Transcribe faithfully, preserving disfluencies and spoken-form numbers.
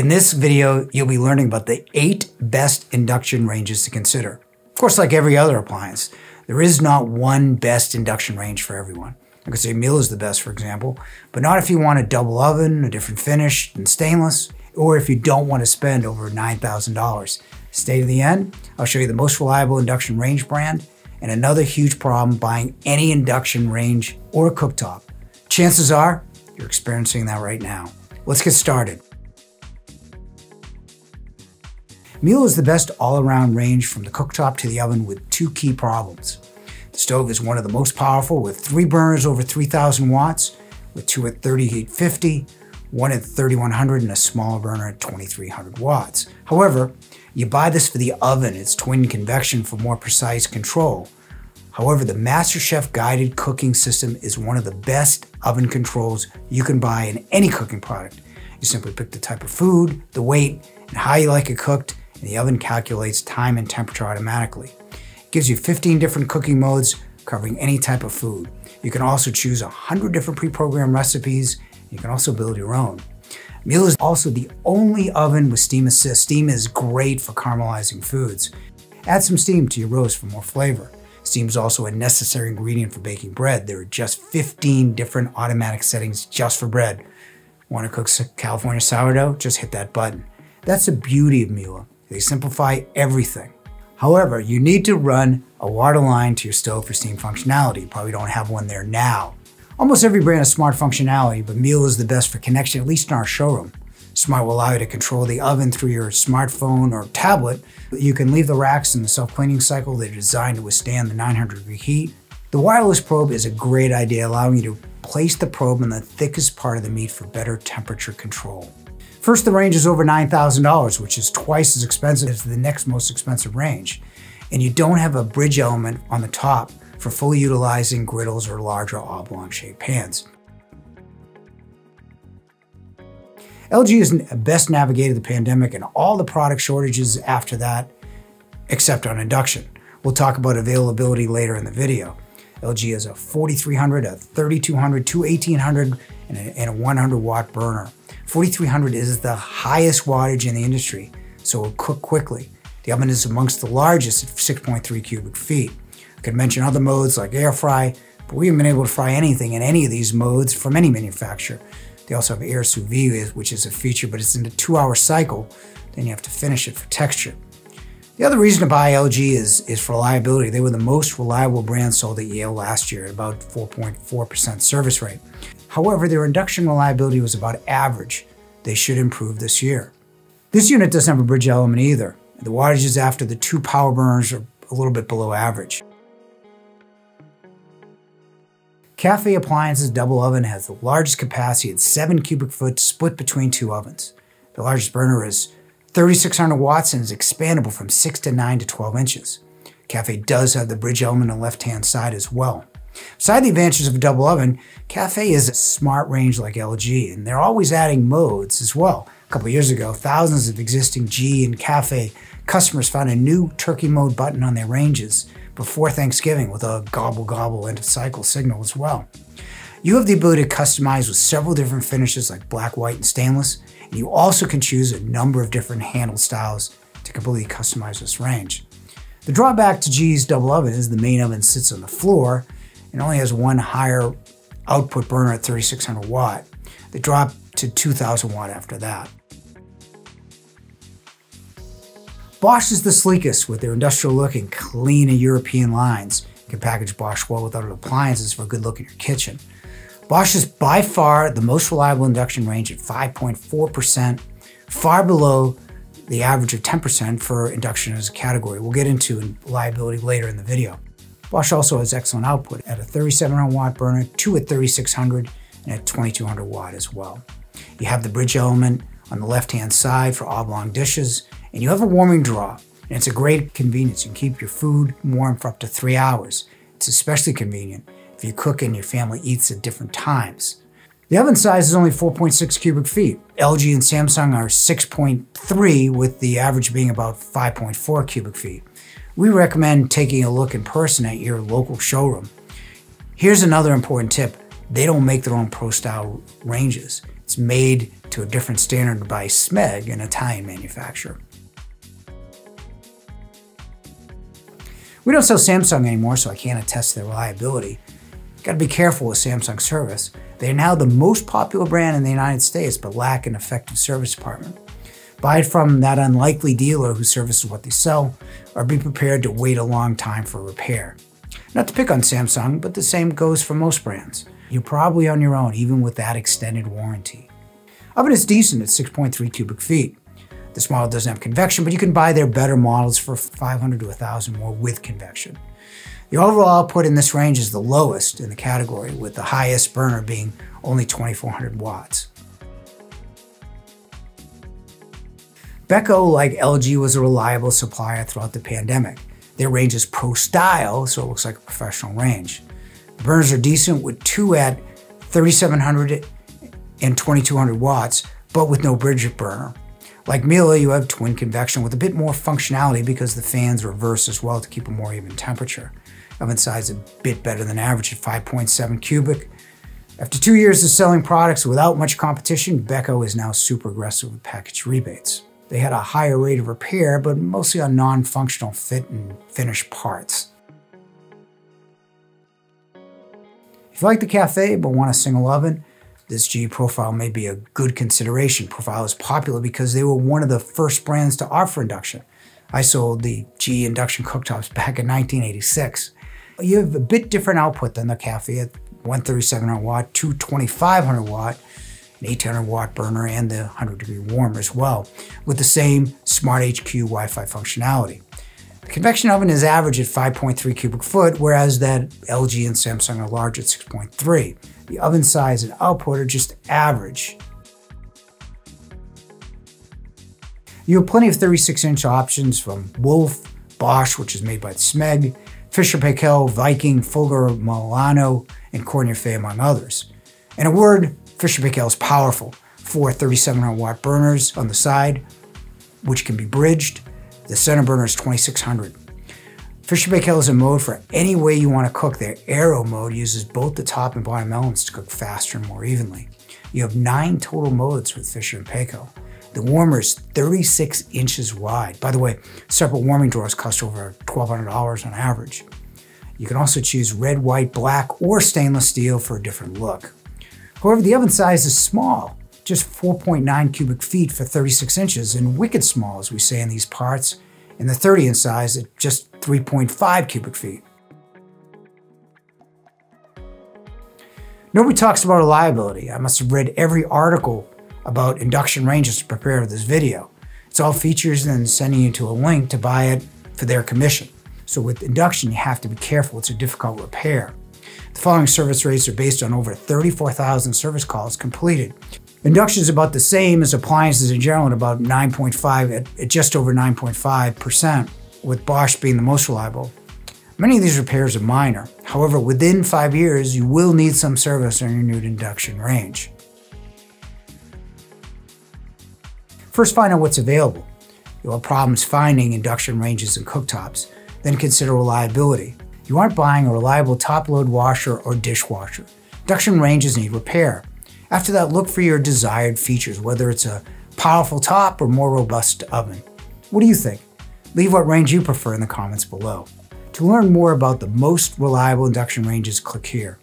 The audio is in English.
In this video, you'll be learning about the eight best induction ranges to consider. Of course, like every other appliance, there is not one best induction range for everyone. I could say Miele is the best, for example, but not if you want a double oven, a different finish than stainless, or if you don't want to spend over nine thousand dollars. Stay to the end, I'll show you the most reliable induction range brand and another huge problem buying any induction range or cooktop. Chances are you're experiencing that right now. Let's get started. Miele is the best all-around range from the cooktop to the oven with two key problems. The stove is one of the most powerful with three burners over three thousand watts, with two at thirty-eight fifty, one at thirty-one hundred, and a smaller burner at twenty-three hundred watts. However, you buy this for the oven, its twin convection for more precise control. However, the MasterChef guided cooking system is one of the best oven controls you can buy in any cooking product. You simply pick the type of food, the weight, and how you like it cooked, and the oven calculates time and temperature automatically. It gives you fifteen different cooking modes covering any type of food. You can also choose one hundred different pre-programmed recipes. You can also build your own. Miele is also the only oven with steam assist. Steam is great for caramelizing foods. Add some steam to your roast for more flavor. Steam is also a necessary ingredient for baking bread. There are just fifteen different automatic settings just for bread. Want to cook California sourdough? Just hit that button. That's the beauty of Miele. They simplify everything. However, you need to run a water line to your stove for steam functionality. You probably don't have one there now. Almost every brand has smart functionality, but Miele is the best for connection, at least in our showroom. Smart will allow you to control the oven through your smartphone or tablet. You can leave the racks in the self-cleaning cycle. They're designed to withstand the nine hundred degree heat. The wireless probe is a great idea, allowing you to place the probe in the thickest part of the meat for better temperature control. First, the range is over nine thousand dollars, which is twice as expensive as the next most expensive range. And you don't have a bridge element on the top for fully utilizing griddles or larger oblong-shaped pans. L G has best navigated the pandemic and all the product shortages after that, except on induction. We'll talk about availability later in the video. L G has a forty-three hundred, a thirty-two hundred, two eighteen hundred, and a, and a one hundred watt burner. forty-three hundred is the highest wattage in the industry, so it'll cook quickly. The oven is amongst the largest at six point three cubic feet. I could mention other modes like air fry, but we haven't been able to fry anything in any of these modes from any manufacturer. They also have air sous vide, which is a feature, but it's in a two hour cycle. Then you have to finish it for texture. The other reason to buy L G is, is for reliability. They were the most reliable brand sold at Yale last year at about four point four percent service rate. However, their induction reliability was about average. They should improve this year. This unit doesn't have a bridge element either. The wattages after the two power burners are a little bit below average. Cafe Appliances double oven has the largest capacity at seven cubic foot, split between two ovens. The largest burner is thirty-six hundred watts and is expandable from six to nine to twelve inches. Cafe does have the bridge element on the left-hand side as well. Beside the advantages of a double oven, Cafe is a smart range like L G, and they're always adding modes as well. A couple years ago, thousands of existing G E and Cafe customers found a new turkey mode button on their ranges before Thanksgiving with a gobble gobble end of cycle signal as well. You have the ability to customize with several different finishes like black, white, and stainless. And you also can choose a number of different handle styles to completely customize this range. The drawback to G E's double oven is the main oven sits on the floor and only has one higher output burner at thirty-six hundred watt. They drop to two thousand watt after that. Bosch is the sleekest with their industrial look and clean and European lines. You can package Bosch well with other appliances for a good look in your kitchen. Bosch is by far the most reliable induction range at five point four percent, far below the average of ten percent for induction as a category. We'll get into reliability later in the video. Bosch also has excellent output at a thirty-seven hundred watt burner, two at thirty-six hundred, and at twenty-two hundred watt as well. You have the bridge element on the left-hand side for oblong dishes, and you have a warming drawer, and it's a great convenience. You can keep your food warm for up to three hours. It's especially convenient if you cook and your family eats at different times. The oven size is only four point six cubic feet. L G and Samsung are six point three, with the average being about five point four cubic feet. We recommend taking a look in person at your local showroom. Here's another important tip. They don't make their own pro style ranges. It's made to a different standard by S M E G, an Italian manufacturer. We don't sell Samsung anymore, so I can't attest to their reliability. Gotta be careful with Samsung service. They are now the most popular brand in the United States, but lack an effective service department. Buy it from that unlikely dealer who services what they sell, or be prepared to wait a long time for repair. Not to pick on Samsung, but the same goes for most brands. You're probably on your own, even with that extended warranty. Oven is decent at six point three cubic feet. This model doesn't have convection, but you can buy their better models for five hundred to one thousand more with convection. The overall output in this range is the lowest in the category, with the highest burner being only twenty-four hundred watts. Beko, like L G, was a reliable supplier throughout the pandemic. Their range is pro style, so it looks like a professional range. The burners are decent, with two at thirty-seven hundred and twenty-two hundred watts, but with no bridge burner. Like Miele, you have twin convection with a bit more functionality because the fans reverse as well to keep a more even temperature. Oven size is a bit better than average at five point seven cubic. After two years of selling products without much competition, Beko is now super aggressive with package rebates. They had a higher rate of repair, but mostly on non-functional fit and finished parts. If you like the Cafe but want a single oven, this G E Profile may be a good consideration. Profile is popular because they were one of the first brands to offer induction. I sold the G E induction cooktops back in nineteen eighty-six. You have a bit different output than the Cafe at one thirty-seven hundred watt, two twenty-five hundred watt, an eighteen hundred watt burner, and the one hundred degree warmer as well, with the same Smart H Q Wi-Fi functionality. The convection oven is average at five point three cubic foot, whereas that L G and Samsung are large at six point three. The oven size and output are just average. You have plenty of thirty-six inch options from Wolf, Bosch, which is made by S M E G, Fisher Paykel, Viking, Fulgur Milano, and Cornier Fay, among others. In a word, Fisher Paykel is powerful. Four thirty-seven hundred watt burners on the side, which can be bridged. The center burner is twenty-six hundred. Fisher Paykel is a mode for any way you want to cook. Their aero mode uses both the top and bottom elements to cook faster and more evenly. You have nine total modes with Fisher and Paykel. The warmer is thirty-six inches wide. By the way, separate warming drawers cost over twelve hundred dollars on average. You can also choose red, white, black, or stainless steel for a different look. However, the oven size is small, just four point nine cubic feet for thirty-six inches, and wicked small, as we say in these parts, and the thirty inch size at just three point five cubic feet. Nobody talks about reliability. I must have read every article about induction ranges to prepare for this video. It's all features and sending you to a link to buy it for their commission. So with induction, you have to be careful. It's a difficult repair. The following service rates are based on over thirty-four thousand service calls completed. Induction is about the same as appliances in general at about nine point five, at, at just over nine point five percent, with Bosch being the most reliable. Many of these repairs are minor. However, within five years, you will need some service on your new induction range. First, find out what's available. You'll have problems finding induction ranges and cooktops. Then consider reliability. You aren't buying a reliable top-load washer or dishwasher. Induction ranges need repair. After that, look for your desired features, whether it's a powerful top or more robust oven. What do you think? Leave what range you prefer in the comments below. To learn more about the most reliable induction ranges, click here.